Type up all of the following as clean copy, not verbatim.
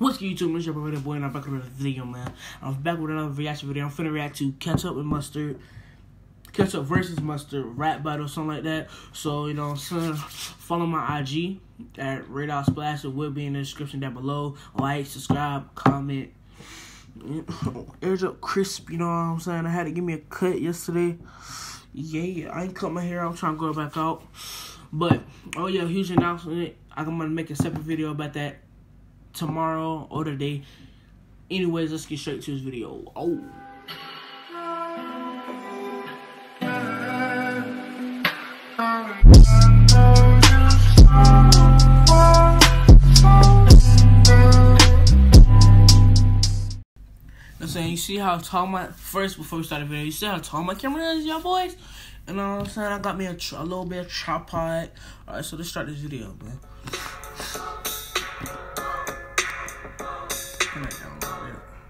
What's good, YouTube? It's your boy, and I'm back with another video, man. I'm back with another reaction video. I'm finna react to ketchup and mustard, ketchup versus mustard rap battle, something like that. So, you know what I'm saying? Follow my IG at Radar Splash. It will be in the description down below. Like, subscribe, comment. Airs up crisp, you know what I'm saying? I had to give me a cut yesterday. Yeah, I ain't cut my hair. I'm trying to grow it back out. But, oh yeah, huge announcement. I'm gonna make a separate video about that tomorrow or today. Anyways, let's get straight to this video. Oh. I'm saying, you see how tall my camera is, y'all boys? You know what I'm saying? I got me a little bit of tripod. Alright, so let's start this video, man.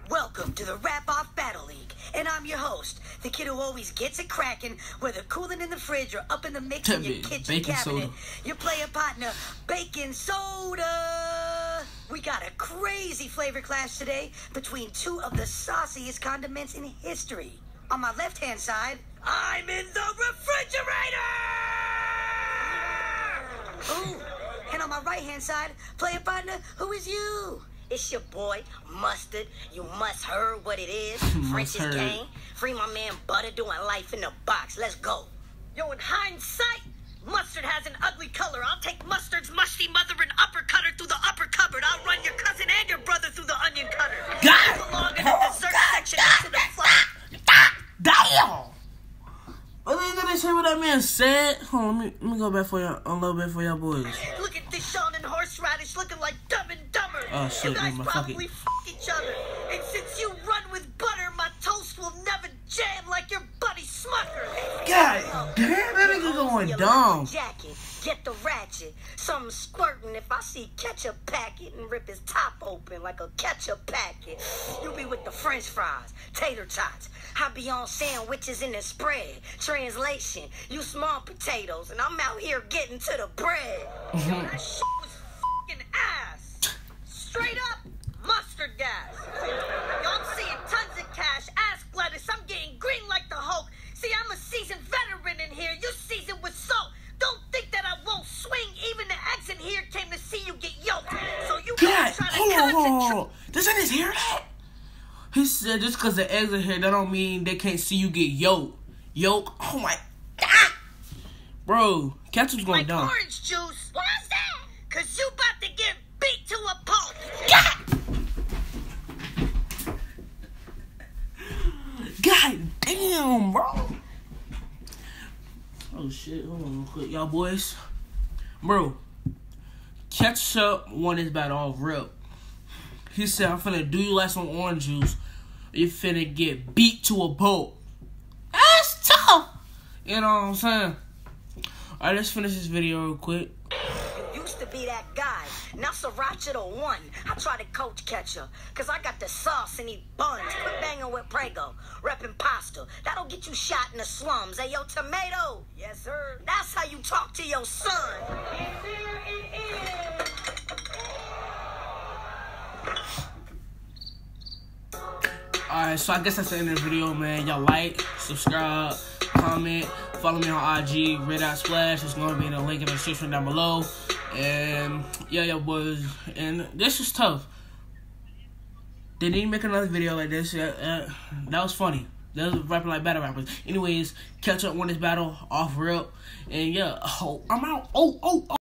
Welcome to the Rap Off Battle League, and I'm your host, the kid who always gets it cracking, whether cooling in the fridge or up in the mix in your kitchen cabinet. Your player partner, Baking Soda. We got a crazy flavor clash today between two of the sauciest condiments in history. On my left-hand side, I'm in the refrigerator! Ooh, and on my right-hand side, player partner, who is you? It's your boy, Mustard. You must heard what it is. French's gang. Free my man Butter doing life in the box. Let's go. Yo, in hindsight, Mustard has an ugly color. I'll take Mustard's musty mother and uppercutter through the upper cupboard. I'll run your cousin and your brother through the onion cutter. God! You belong in the dessert section instead of fluff. Damn! What did they say what that man said? Hold on, let me go back for y'all a little bit for y'all boys. Look at this Sean and horseradish looking like Dumb and Dumber. Oh, shit, you guys probably fuck each other. And since you run with butter, my toast will never jam like your buddy Smucker. God damn, that nigga going dumb. Jacket, get the ratchet. Something squirting if I see ketchup packet and rip his top open like a ketchup packet. You be with the french fries, tater tots. I be on sandwiches in the spread. Translation, you small potatoes, and I'm out here getting to the bread. Yo, that shit was fucking ass. Straight up mustard gas. Yo, I'm seeing tons of cash, ass lettuce. I'm getting green like the Hulk. See, I'm a seasoned veteran in here. You seasoned with salt. Don't think that I won't swing. Even the accent here came to see you get yoked. So you gotta try to concentrate. Doesn't his hair that? He said just because the eggs are here, that don't mean they can't see you get yolk. Yolk? Oh my God. Bro, ketchup's going down. Like orange juice. Why is that? Because you about to get beat to a pulp. God damn, bro. Oh, shit. Hold on real quick, y'all boys. Bro, ketchup won this battle off rip. He said, I'm finna do you like some orange juice. You finna get beat to a pulp. That's tough. You know what I'm saying? Alright, let's finish this video real quick. You used to be that guy. Now Sriracha the one. I try to coach Ketchup, because I got the sauce and he buns. Quit banging with Prego. Repping pasta. That'll get you shot in the slums. Hey, yo, tomato. Yes, sir. That's how you talk to your son. And there it is. Alright, so I guess that's the end of the video, man. Y'all like, subscribe, comment, follow me on IG, Radar Splash. It's gonna be in the link in the description down below. And yeah, y'all boys. And this was tough. They didn't make another video like this. That was funny. That was rapping like battle rappers. Anyways, Ketchup won this battle off rip. And yeah, I'm out.